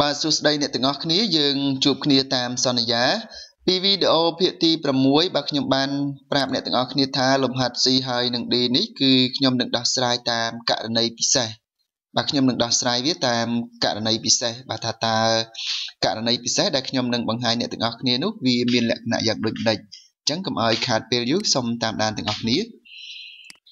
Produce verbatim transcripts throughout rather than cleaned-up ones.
Bà sốt đây nè từng ngõ khía dừng chụp khía tam son giá. Vì video phía ti bà muối bác nhóm ban Phạm nè từng ngõ khía tha lùm hạt gì hơi nâng đi ní cư nhóm nâng đọc srai tam cả đàn này bí xe. Bác nhóm nâng đọc srai viết tam cả đàn này bí xe. Bà thà ta cả đàn này bí xe đã nhóm nâng bằng hai nè từng ngõ khía nút vì miền lạc nạ giặc đựng đạch. Chẳng cầm ơi khát bê rước xong tam đàn từng ngõ khía.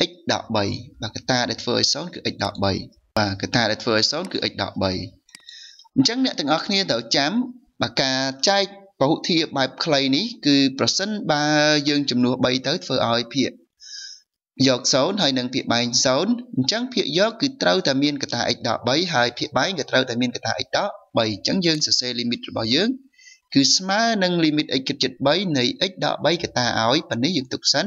x đọt bảy và cái ta để phơi sót cứ x đọt bảy và cái ta để phơi sót cứ x đọt bảy chẳng nè từng ở kia đỡ chám và cả trai bảo thiệp bài clay ní cứ percent ba dương chấm nụ bay tới phơi ỏi phiệt giọt sót hay nâng phiệt bài sót chẳng phiệt gió cứ trâu tà miên cái ta x đọt bảy hay phiệt bái cái trâu tà miên cái ta x đó bảy chẳng dương sẽ xe limit bao dương cứ smart nâng limit x chật bảy này x đọt bảy cái ta ỏi và ní dương tục sánh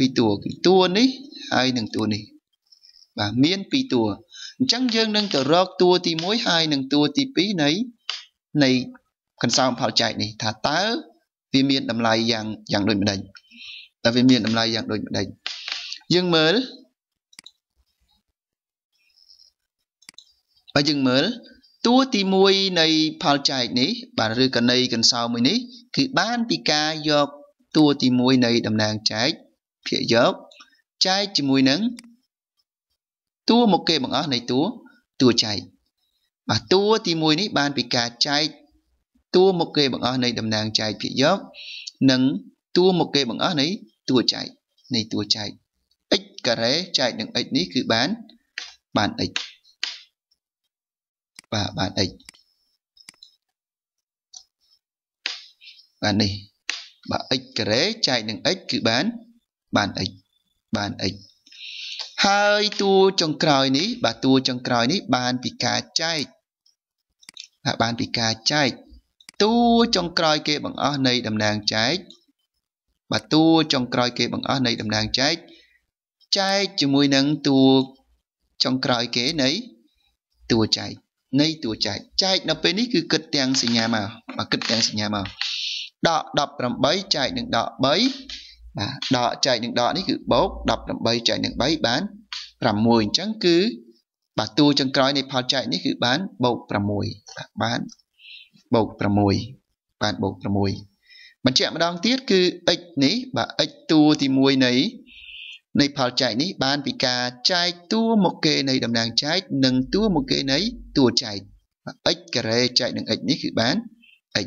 pi tùa cứ tua ní hai nâng tua này và miên pi tùa chẳng dương nâng tờ rốt tua thì mối hai nâng tua thì pí nấy này cần sao phao chạy này thả tá vì miên đầm lại dạng dạng đôi mình đánh ta vì miên đầm lại dạng đôi mình đánh dương mới và dương mới tua thì môi này phao chạy này bà rư cần này cần sao mới này cứ bán pika giọt tua thì môi này đầm nàng trái phía giọt trái chỉ mùi nắng tua một kê bằng áo này tua tua chạy và tua thì mùi này ban bị cả trái tua một kê bằng áo này đầm nàng chạy phía gió nắng tua một kê bằng áo này tua chạy này tua chạy x cả rẽ chạy đừng x ní cứ bán bàn x và bàn x bàn này và x cả rẽ chạy đừng x cứ bán bàn x bàn x hai tua trong còi ní bà tua trong còi ní bàn bị cá chạy à bàn bị cá chạy tua trong còi kia bằng ở này đầm nàng trái bà tua trong còi kia bằng ở này đầm nàng trái trái chỉ mùi nắng tua trong còi kế nấy tua chạy nấy tua chạy chạy nó bên ní cứ kịch tiền xì nhà màu mà kịch tiền xì nhà màu đọ đập làm bấy chạy đừng đọ bấy à, đọ chạy những đọ này cứ bốc đập làm bay chạy những bay bán làm mùi chẳng cứ bà tu chẳng coi này phao chạy này cứ bán bột làm mùi bán bột làm mùi bán bột làm mùi bạn chạy mà đang tiết cứ ếch ní bà ếch tu thì mùi này này phao chạy này bán bị cà chạy tu một kê này đầm nàng chạy nâng tu một kê này tu chạy ếch cà rê chạy nâng ếch này cứ bán ếch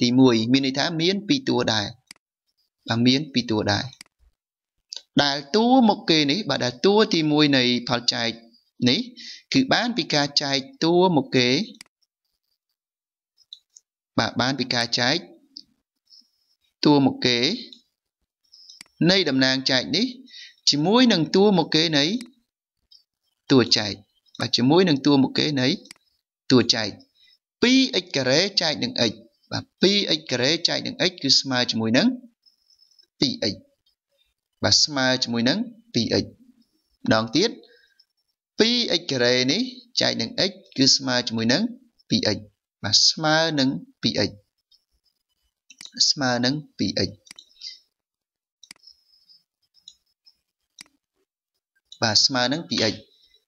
thì mùi miền này thá miến pi tua đài và miến pi tua đài đài tua một kê này bà đài tua thì mùi này phao chạy này cứ bán pi cá chạy tua một kê bà bán pi cá chạy tua một kế nay đầm nàng chạy đi chỉ mũi nàng tua một kế nấy tua chạy và chỉ mũi nàng tua một kế nấy tua chạy pi x kare chạy đừng x và pi x kare chạy đừng x cứ smile chỉ mũi nắng pi x và smile chỉ mũi nắng pi x đón tiết pi x kare này chạy đừng x cứ smile chỉ mũi nắng pi x và smile nắng pi x smile nắng pi x và smile nắng pi x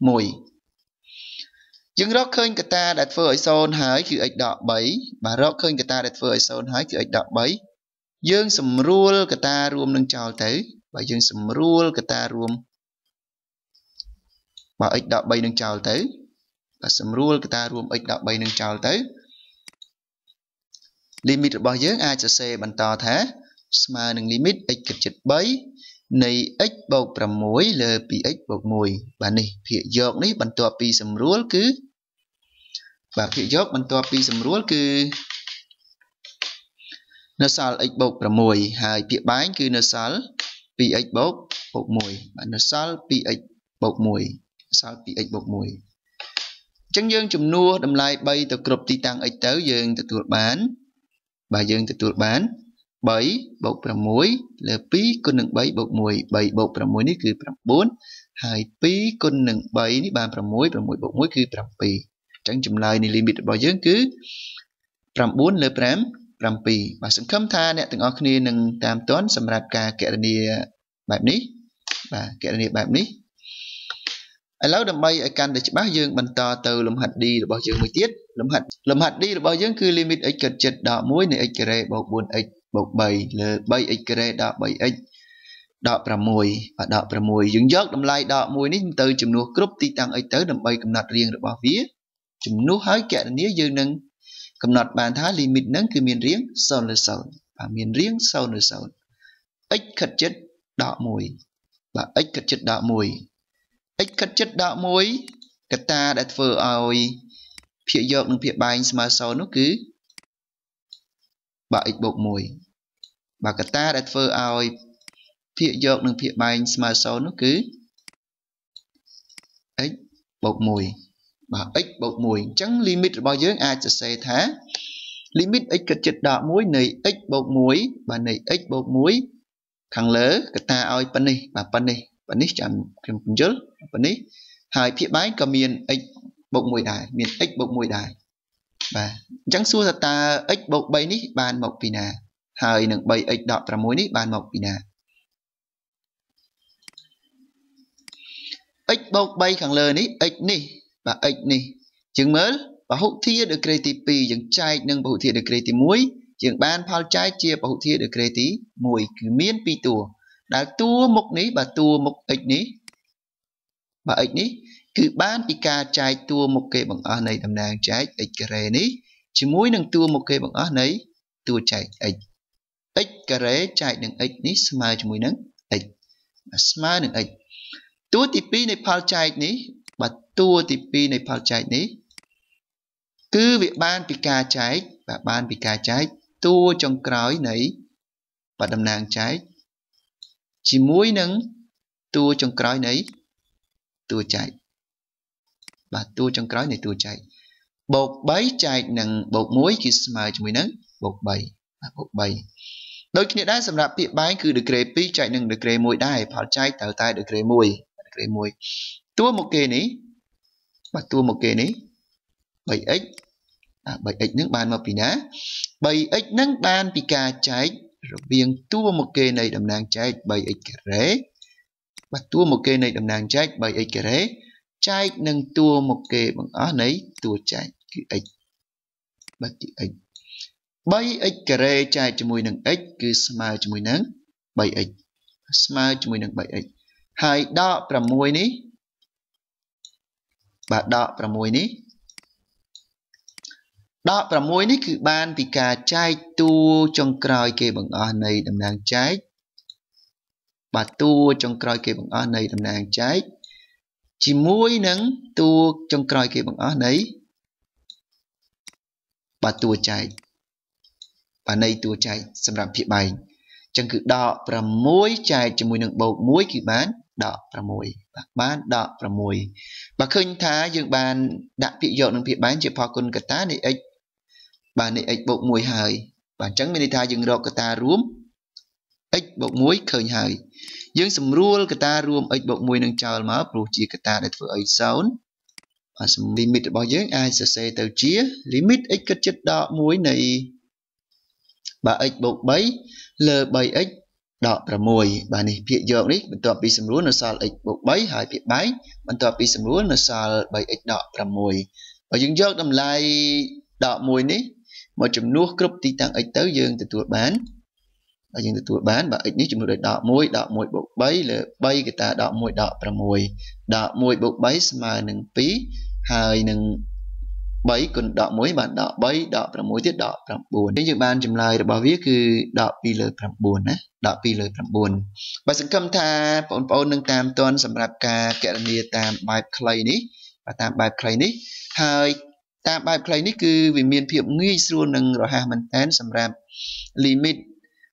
mùi dừng rót khơi người ta đặt phơi son hái cứ ếch đọ bấy và rót khơi người ta đặt phơi son hái cứ ếch đọ bấy dương sầm ruol người ta ruom nâng trào tới và dương sầm ruol người ta ruom và ếch đọ bấy nâng trào tới và sầm ruol người ta ruom ếch đọ bấy nâng trào tới limit của bao dương ai cho c bằng to thế small nâng limit ếch cực chật bấy này x bầu pram muối l pi x bầu mùi và này phía dọc này bằng tua pi sầm ruol cứ và phía dọc bằng tua pi sầm ruol cứ nó sal x bầu pram muối hai phía bánh cứ nó sal pi x bầu bầu mùi và nó sal pi x bầu mùi sal pi x bầu mùi chẳng dương chùm nua đầm lai bay từ cột ti tăng x tới dương từ tuột bán và dương từ tuột bán bảy bột pram muối là pi con nâng bảy bột mùi bảy bột pram muối này cứ pram bốn hai pi con nâng bảy này ba pram muối pram muối bột muối cứ pram pi chẳng chùm lại này limit bao nhiêu cứ pram bốn là pram pram pi và sẵn khâm tha này từng ở kia nâng tam toán sầm rạp ca kẹt này bài ní và kẹt này bài ní ở lâu đầm bay ở can để bác dương bằng to từ lồng hạt đi là bao nhiêu mới tiết lồng hạt lồng hạt đi là bao nhiêu cứ limit x chật chật đỏ muối này x kề bột buồn x bột bảy là bảy x kề đọ bảy x đọ pram muối và đọ pram muối dừng dớt đầm lai đọ muối ní từ chùm nua group ti tăng ấy tới đầm bay cầm nọt riêng rồi bỏ vía chùm nua hái kẹt nía dương nâng cầm nọt bàn thái limit nâng cứ miền riêng sau nửa sau và miền riêng sau nửa sau x khật chất đọ muối và x khật chất đọ muối x khật chất đọ muối cả ta đã phơi oi phía dọc nâng phía bài mà sau nó cứ bà x bột mùi bà cả ta đặt phơ oi phía dọc nâng phía bánh mà sau nó cứ x bột mùi bà x bột mùi chẳng limit bao nhiêu ai cho xe thá limit x cực chật đỏ muối này x bột muối bà này x bột muối thằng lớn cả ta oi bên này bà bên này bên này chạm kim chớp bên này hai phía bánh cầm miền x bột mùi đài miền x bột mùi đài và chẳng xua thật ta x bột bay ní bàn mọc vì nà hai nâng bay x đọ pram muối ní bàn mọc vì nà x bột bay khẳng lờ ní x ní và x ní chừng mớ và hụt thia được kê tí pi chừng chai nâng và hụt thia được kê tí muối chừng bàn phao chai chia và hụt thia được kê tí muối cứ miên pi tùa đã tua mục ní và tua mục x ní và x ní cứ bán pika chạy tua một kê bằng ở này đầm nàng chạy x kare ní chỉ muối nâng tua một kê bằng ở này tua chạy x x kare chạy nâng x ní smile cho muối nâng x smile nâng x tua thì pi này phao chạy ní và tua thì pi này phao chạy ní cứ việc bán pika chạy và bán pika chạy tua trong cõi này và đầm nàng chạy chỉ muối nâng tua trong cõi này tua chạy và tua trong cõi này tua chạy bột bấy chạy nặng bột muối cứ smile cho mình nắng bột bảy bột bảy đôi khi đã sầm rạp tiệm bánh cứ được kề pi chạy nặng được kề mùi đai pháo chạy tàu tai được kề mùi được kề mùi tua một kề ní và tua một kề ní bảy x bảy x nắng bàn mà pì ná bảy x nắng bàn pika chạy rồi viêng tua một kề này đầm nàng chạy bảy x ré và tua một kề này đầm nàng chạy bảy x ré chạy nâng tua một kề bằng ó nấy tua chạy chữ x và chữ x ba x carré trái chùi nâng x cứ smile chùi nâng bảy x smile chùi nâng bảy x hai đọ sáu ní và đọ sáu ní đọ sáu ní cứ ban bị cả trái tu trong còi kê bằng ở này đầm nàng trái và tu trong còi kê bằng ở này đầm nàng trái chỉ muối nâng tu trong còi kê bằng ở này và tu trái và này tua chạy xâm rạp phía bài chẳng cứ đọ và mối chạy cho mùi nâng bầu mối cứ bán đọ và mối bán đọ và mối và khuyên thá dương bàn đã bị dọn nâng phía bán cho phá quân cả ta này ếch bà này ếch bầu mối hời bà chẳng mình thá dương rô cả ta rúm ếch bầu mối khơi hời dương xâm rùa cả ta rúm ếch bầu mối nâng chào mà bầu chìa cả ta để vừa ấy xấu và xâm limit bao dương ai sẽ xe tàu chía limit ếch cất chất đọ mối này bà x bộ bảy lờ bảy x đọ là mùi bà này phía dọn đấy mình tọa bị xâm lúa nó xa x bộ bảy hai phía bái mình tọa bị xâm lúa nó xa bảy x đọ là mùi và dừng dọc làm lại đọ mùi đấy mà chúng nuốt cướp tí tăng x tới dương từ tuổi bán và dừng từ tuổi bán bà x nếu chúng nuốt đọ mùi đọ mùi bộ bảy lờ bảy người ta đọ mùi đọ là mùi đọ mùi bộ bảy mà nâng phí hai nâng bảy còn đọ mối bạn đọ bảy đọ là mối tiết đọ làm buồn thế nhưng ban chấm lại là bảo viết cứ đọ pi lời làm buồn á đọ pi lời làm buồn và sự cầm tha bọn bọn nâng tam tuần sầm rạp cả kẻ nia tam bài play ní và tam bài play ní hai tam bài play ní cứ vì miền phiền nguy luôn nâng rồi ha mình tán sầm rạp limit